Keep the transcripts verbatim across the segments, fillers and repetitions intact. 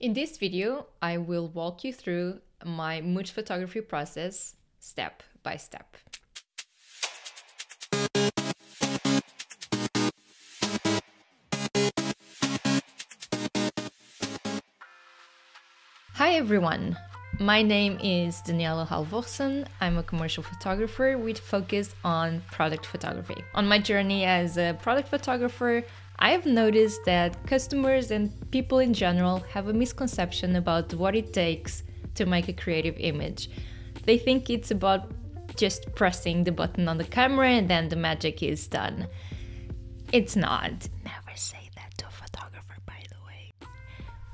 In this video, I will walk you through my mood photography process step by step. Hi everyone, my name is Daniela Halvorsen. I'm a commercial photographer with focus on product photography. On my journey as a product photographer, I have noticed that customers and people in general have a misconception about what it takes to make a creative image. They think it's about just pressing the button on the camera and then the magic is done. It's not. Never say that to a photographer, by the way.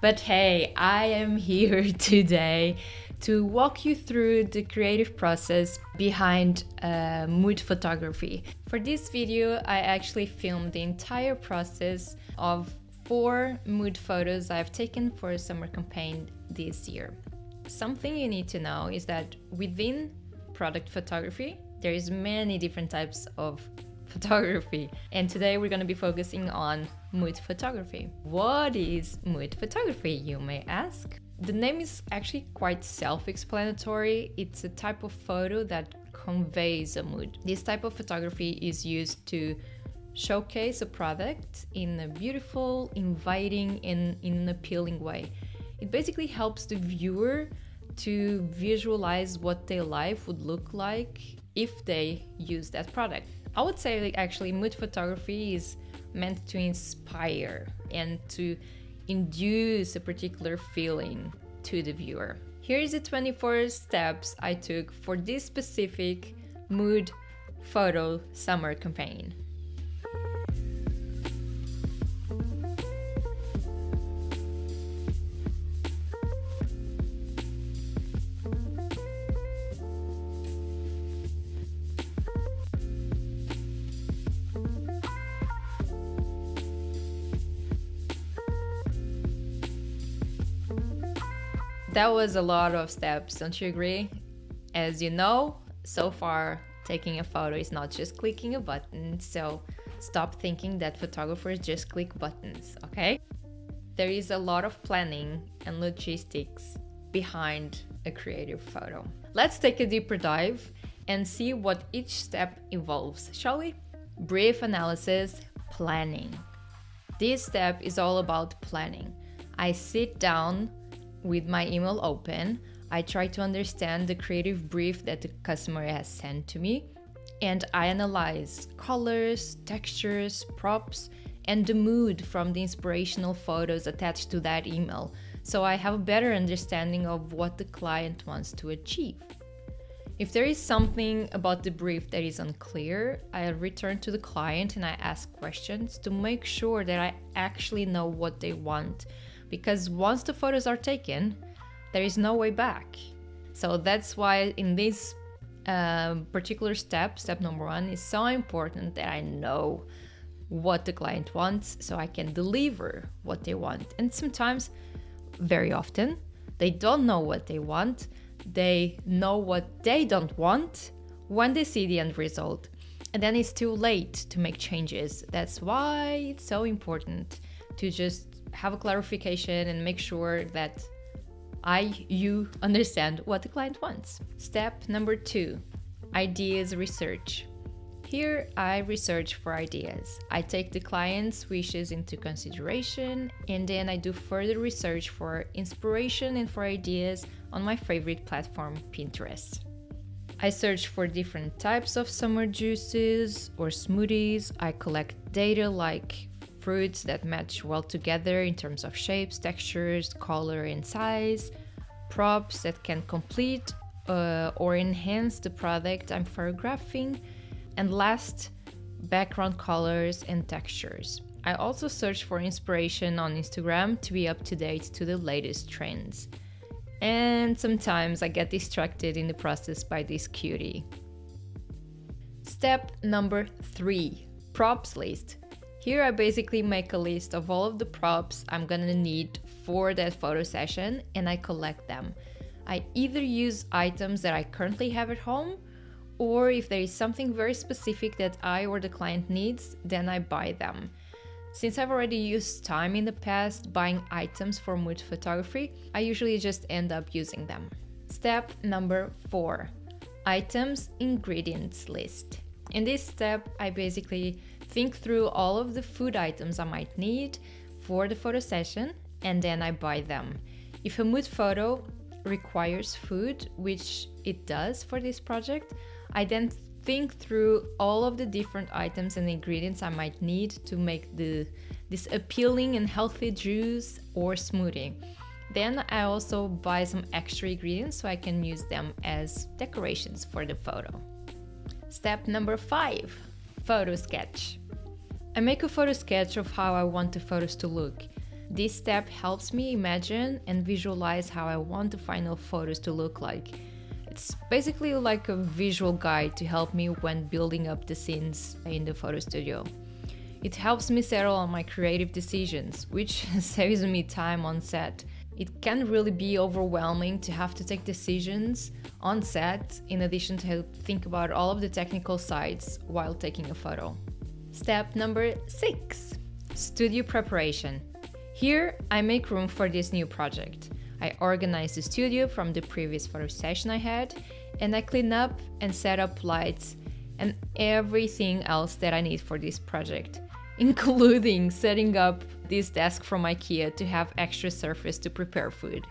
But hey, I am here today to walk you through the creative process behind uh, mood photography. For this video, I actually filmed the entire process of four mood photos I've taken for a summer campaign this year. Something you need to know is that within product photography, there is many different types of photography. And today we're going to be focusing on mood photography. What is mood photography, you may ask? The name is actually quite self-explanatory. It's a type of photo that conveys a mood. This type of photography is used to showcase a product in a beautiful, inviting, and in an appealing way. It basically helps the viewer to visualize what their life would look like if they use that product. I would say that actually mood photography is meant to inspire and to induce a particular feeling to the viewer. Here's the twenty-four steps I took for this specific mood photo summer campaign. That was a lot of steps, don't you agree? As you know, so far taking a photo is not just clicking a button, so stop thinking that photographers just click buttons, okay? There is a lot of planning and logistics behind a creative photo. Let's take a deeper dive and see what each step involves, shall we? Brief analysis, planning. This step is all about planning. I sit down with my email open, I try to understand the creative brief that the customer has sent to me, and I analyze colors, textures, props, and the mood from the inspirational photos attached to that email, so I have a better understanding of what the client wants to achieve. If there is something about the brief that is unclear, I return to the client and I ask questions to make sure that I actually know what they want. Because once the photos are taken, there is no way back. So that's why in this uh, particular step, step number one, is so important that I know what the client wants so I can deliver what they want. And sometimes, very often, they don't know what they want. They know what they don't want when they see the end result. And then it's too late to make changes. That's why it's so important to just have a clarification and make sure that I, you understand what the client wants. Step number two, ideas research. Here I research for ideas. I take the client's wishes into consideration and then I do further research for inspiration and for ideas on my favorite platform, Pinterest. I search for different types of summer juices or smoothies. I collect data like fruits that match well together in terms of shapes, textures, color and size, props that can complete uh, or enhance the product I'm photographing, and last, background colors and textures. I also search for inspiration on Instagram to be up to date to the latest trends. And sometimes I get distracted in the process by this cutie. Step number three, props list. Here I basically make a list of all of the props I'm gonna need for that photo session and I collect them. I either use items that I currently have at home, or if there is something very specific that I or the client needs, then I buy them. Since I've already used time in the past buying items for mood photography, I usually just end up using them. Step number four. Items ingredients list. In this step, I basically think through all of the food items I might need for the photo session, and then I buy them. If a mood photo requires food, which it does for this project, I then think through all of the different items and ingredients I might need to make the this appealing and healthy juice or smoothie. Then I also buy some extra ingredients so I can use them as decorations for the photo. Step number five, photo sketch. I make a photo sketch of how I want the photos to look. This step helps me imagine and visualize how I want the final photos to look like. It's basically like a visual guide to help me when building up the scenes in the photo studio. It helps me settle on my creative decisions, which saves me time on set. It can really be overwhelming to have to take decisions on set, in addition to think about all of the technical sides while taking a photo. Step number six, studio preparation. Here, I make room for this new project. I organize the studio from the previous photo session I had, and I clean up and set up lights and everything else that I need for this project, including setting up this desk from IKEA to have extra surface to prepare food.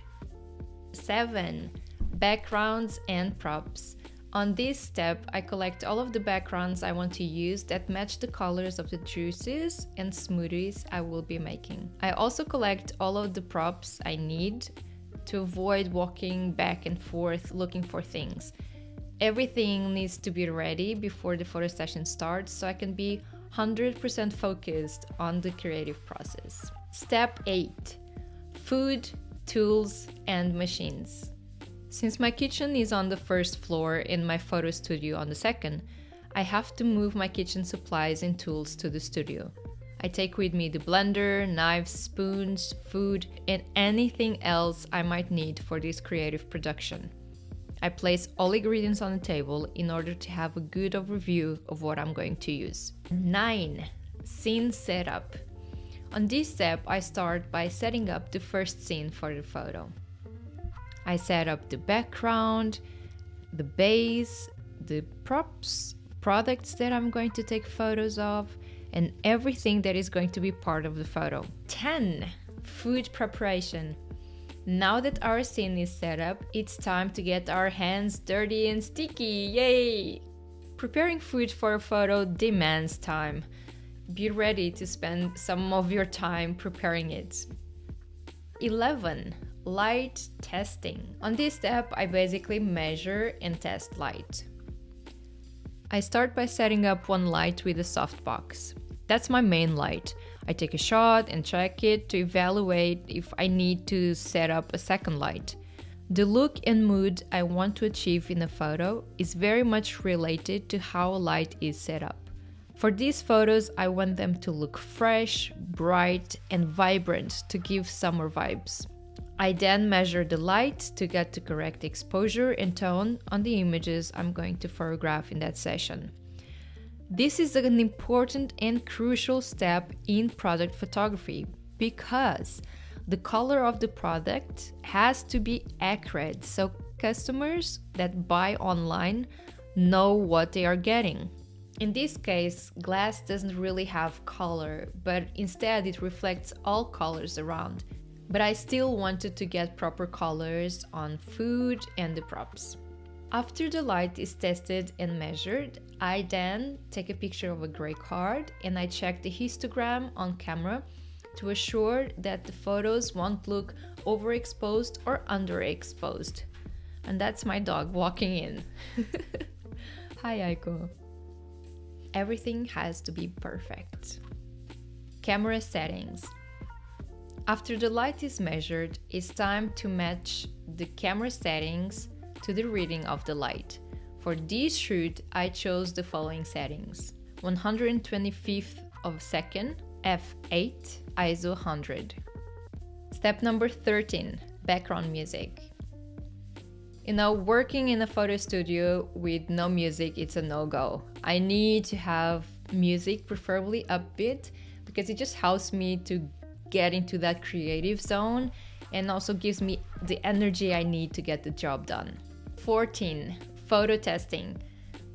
Seven. Backgrounds and props. On this step, I collect all of the backgrounds I want to use that match the colors of the juices and smoothies I will be making. I also collect all of the props I need to avoid walking back and forth looking for things. Everything needs to be ready before the photo session starts so I can be one hundred percent focused on the creative process. Step eight. Food, tools, and machines. Since my kitchen is on the first floor and my photo studio on the second, I have to move my kitchen supplies and tools to the studio. I take with me the blender, knives, spoons, food, and anything else I might need for this creative production. I place all ingredients on the table in order to have a good overview of what I'm going to use. nine. Scene setup. On this step, I start by setting up the first scene for the photo. I set up the background, the base, the props, products that I'm going to take photos of, and everything that is going to be part of the photo. ten. Food preparation. Now that our scene is set up, it's time to get our hands dirty and sticky, yay! Preparing food for a photo demands time. Be ready to spend some of your time preparing it. eleven. Light testing. On this step, I basically measure and test light. I start by setting up one light with a softbox. That's my main light. I take a shot and check it to evaluate if I need to set up a second light. The look and mood I want to achieve in a photo is very much related to how a light is set up. For these photos, I want them to look fresh, bright, and vibrant to give summer vibes. I then measure the light to get the correct exposure and tone on the images I'm going to photograph in that session. This is an important and crucial step in product photography because the color of the product has to be accurate so customers that buy online know what they are getting. In this case, glass doesn't really have color, but instead it reflects all colors around. But I still wanted to get proper colors on food and the props. After the light is tested and measured, I then take a picture of a gray card and I check the histogram on camera to assure that the photos won't look overexposed or underexposed. And that's my dog walking in. Hi, Aiko. Everything has to be perfect. Camera settings. After the light is measured, it's time to match the camera settings to the reading of the light. For this shoot, I chose the following settings. one hundred twenty-fifth of a second, F eight, I S O one hundred. Step number thirteen, background music. You know, working in a photo studio with no music, it's a no-go. I need to have music, preferably upbeat, because it just helps me to get into that creative zone and also gives me the energy I need to get the job done. fourteen. Photo testing.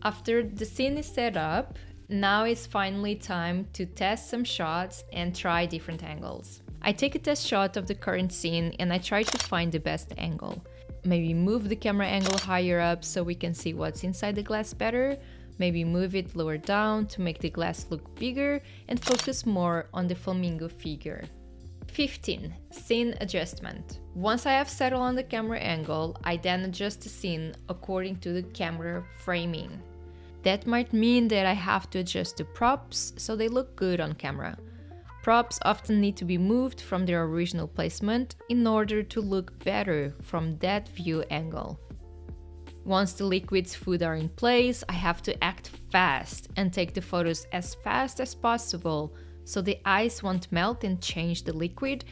After the scene is set up, now it's finally time to test some shots and try different angles. I take a test shot of the current scene and I try to find the best angle. Maybe move the camera angle higher up so we can see what's inside the glass better. Maybe move it lower down to make the glass look bigger and focus more on the flamingo figure. fifteen. Scene adjustment. Once I have settled on the camera angle, I then adjust the scene according to the camera framing. That might mean that I have to adjust the props so they look good on camera. Props often need to be moved from their original placement in order to look better from that view angle. Once the liquids food are in place, I have to act fast and take the photos as fast as possible so the ice won't melt and change the liquid,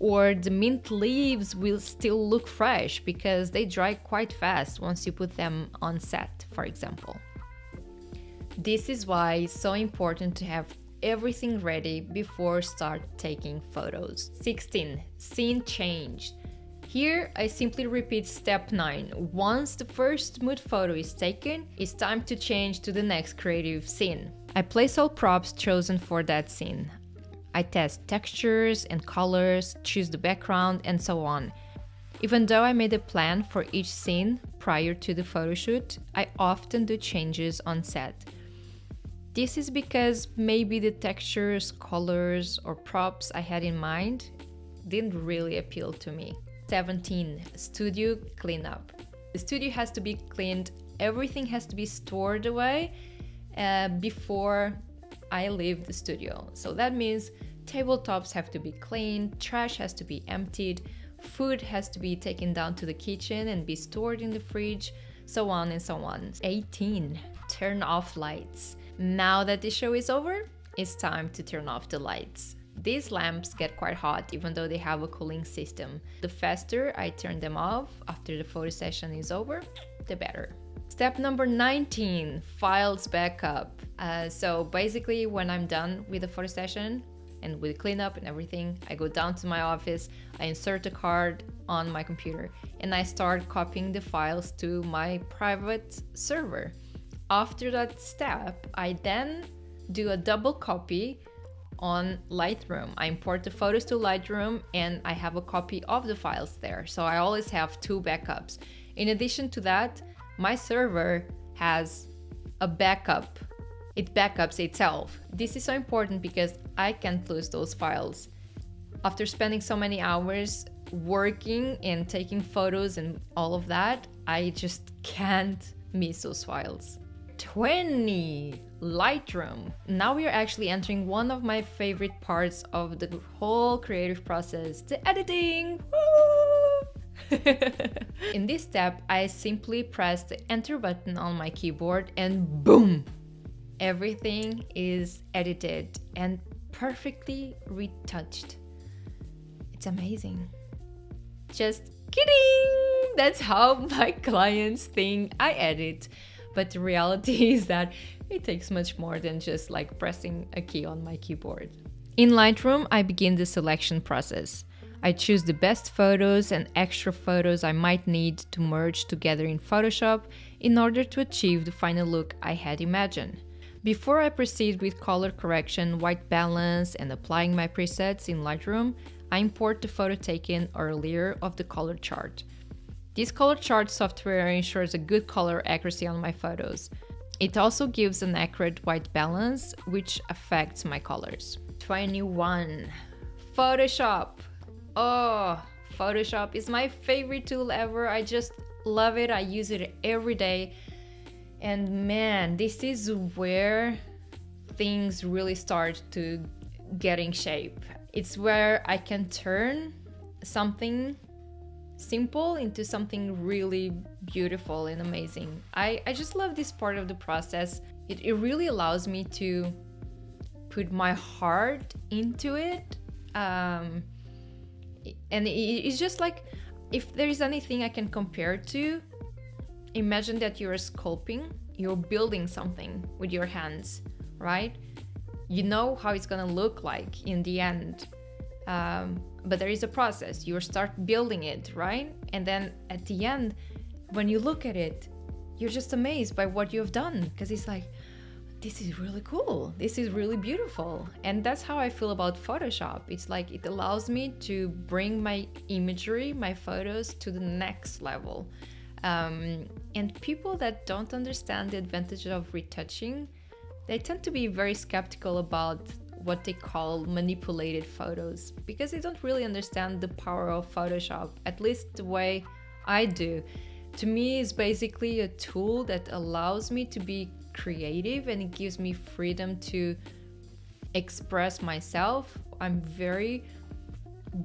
or the mint leaves will still look fresh because they dry quite fast once you put them on set, for example. This is why it's so important to have everything ready before start taking photos. sixteen. Scene change. Here I simply repeat step nine. Once the first mood photo is taken, it's time to change to the next creative scene. I place all props chosen for that scene. I test textures and colors, choose the background and so on. Even though I made a plan for each scene prior to the photoshoot, I often do changes on set. This is because maybe the textures, colors, or props I had in mind didn't really appeal to me. seventeen. Studio cleanup. The studio has to be cleaned, everything has to be stored away uh, before I leave the studio. So that means tabletops have to be cleaned, trash has to be emptied, food has to be taken down to the kitchen and be stored in the fridge, so on and so on. eighteen. Turn off lights. Now that the show is over, it's time to turn off the lights. These lamps get quite hot even though they have a cooling system. The faster I turn them off after the photo session is over, the better. Step number nineteen, files backup. Uh, so basically when I'm done with the photo session and with cleanup and everything, I go down to my office, I insert a card on my computer and I start copying the files to my private server. After that step, I then do a double copy on Lightroom. I import the photos to Lightroom and I have a copy of the files there. So I always have two backups. In addition to that, my server has a backup. It backups itself. This is so important because I can't lose those files. After spending so many hours working and taking photos and all of that, I just can't miss those files. twenty. Lightroom. Now we are actually entering one of my favorite parts of the whole creative process, the editing. Woo! In this step, I simply press the enter button on my keyboard and boom! Everything is edited and perfectly retouched. It's amazing. Just kidding! That's how my clients think I edit. But the reality is that it takes much more than just like pressing a key on my keyboard. In Lightroom, I begin the selection process. I choose the best photos and extra photos I might need to merge together in Photoshop in order to achieve the final look I had imagined. Before I proceed with color correction, white balance, and applying my presets in Lightroom, I import the photo taken earlier of the color chart. This color chart software ensures a good color accuracy on my photos. It also gives an accurate white balance, which affects my colors. twenty-one. Photoshop. Oh, Photoshop is my favorite tool ever. I just love it. I use it every day. And man, this is where things really start to getting shape. It's where I can turn something simple into something really beautiful and amazing. I, I just love this part of the process. It, it really allows me to put my heart into it. Um, and it, it's just like, if there is anything I can compare to, imagine that you're sculpting, you're building something with your hands, right? you know how it's gonna look like in the end. Um, but there is a process. You start building it, right? And then at the end, when you look at it, you're just amazed by what you've done, because it's like, this is really cool, this is really beautiful. And that's how I feel about Photoshop. It's like it allows me to bring my imagery, my photos, to the next level. Um, and people that don't understand the advantage of retouching, they tend to be very skeptical about what they call manipulated photos, because they don't really understand the power of Photoshop, at least the way I do. To me, it's basically a tool that allows me to be creative, and it gives me freedom to express myself. I'm very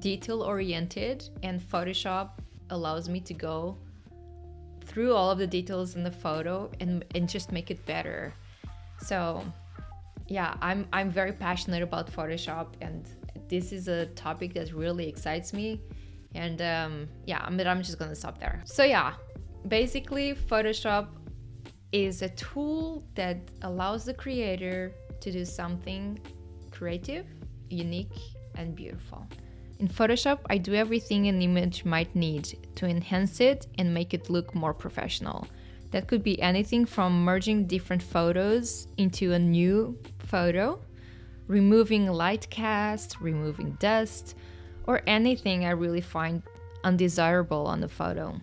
detail oriented, and Photoshop allows me to go through all of the details in the photo and, and just make it better. So yeah, I'm, I'm very passionate about Photoshop, and this is a topic that really excites me. And um, yeah, but I'm just gonna stop there. So yeah, basically Photoshop is a tool that allows the creator to do something creative, unique, and beautiful. In Photoshop, I do everything an image might need to enhance it and make it look more professional. That could be anything from merging different photos into a new photo, removing light cast, removing dust, or anything I really find undesirable on the photo.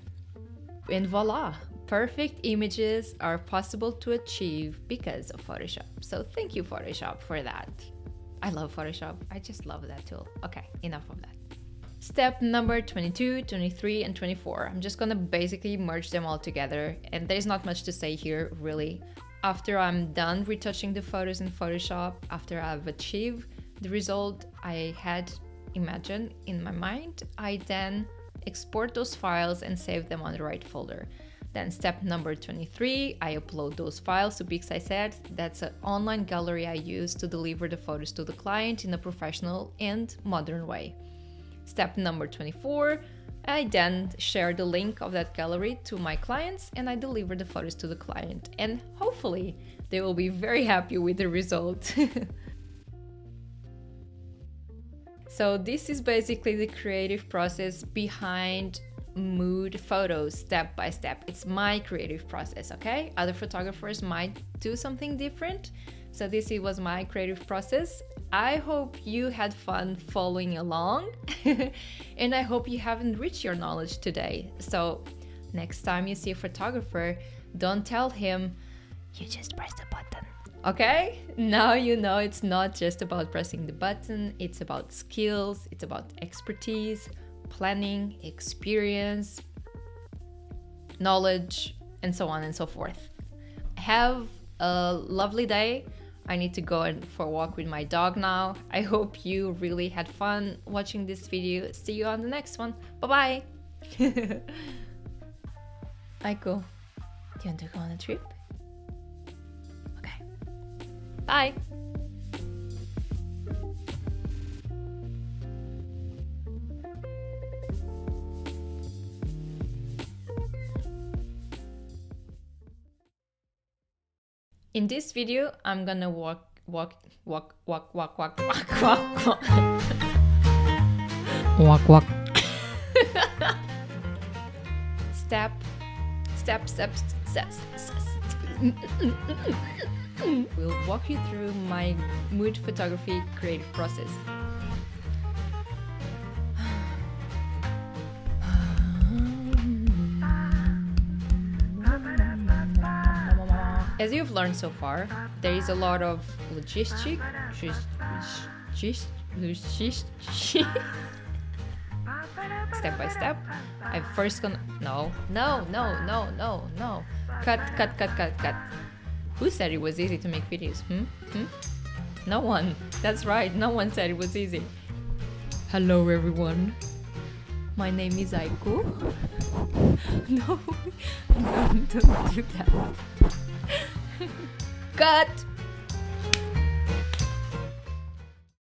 And voila! Perfect images are possible to achieve because of Photoshop. So thank you, Photoshop, for that. I love Photoshop. I just love that tool. Okay, enough of that. Step number twenty-two, twenty-three, and twenty-four. I'm just gonna basically merge them all together, and there's not much to say here, really. After I'm done retouching the photos in Photoshop, after I've achieved the result I had imagined in my mind, I then export those files and save them on the right folder. Then step number twenty-three, I upload those files to Pixieset. That's an online gallery I use to deliver the photos to the client in a professional and modern way. Step number twenty-four, I then share the link of that gallery to my clients, and I deliver the photos to the client, and hopefully they will be very happy with the result. So this is basically the creative process behind mood photos, step by step. It's my creative process, okay? Other photographers might do something different. So this was my creative process. I hope you had fun following along, and I hope you have enriched your knowledge today. So next time you see a photographer, don't tell him, you just press the button. Okay? Now you know it's not just about pressing the button, it's about skills, it's about expertise, planning, experience, knowledge, and so on and so forth. Have a lovely day. I need to go and for a walk with my dog now. I hope you really had fun watching this video. See you on the next one. Bye-bye. Aiko, do you want to go on a trip? Okay. Bye. In this video, I'm gonna walk, walk, walk, walk, walk, walk, walk, walk, walk, walk, walk. Step, step, step, step, step. We'll walk you through my mood photography creative process. As you've learned so far, there is a lot of logistic, step by step. I'm first gonna, no, no, no, no, no, no, cut, cut, cut, cut, cut. Who said it was easy to make videos? Hmm? Hmm? No one. That's right. No one said it was easy. Hello, everyone. My name is Aiko. No, no, don't do that. Cut!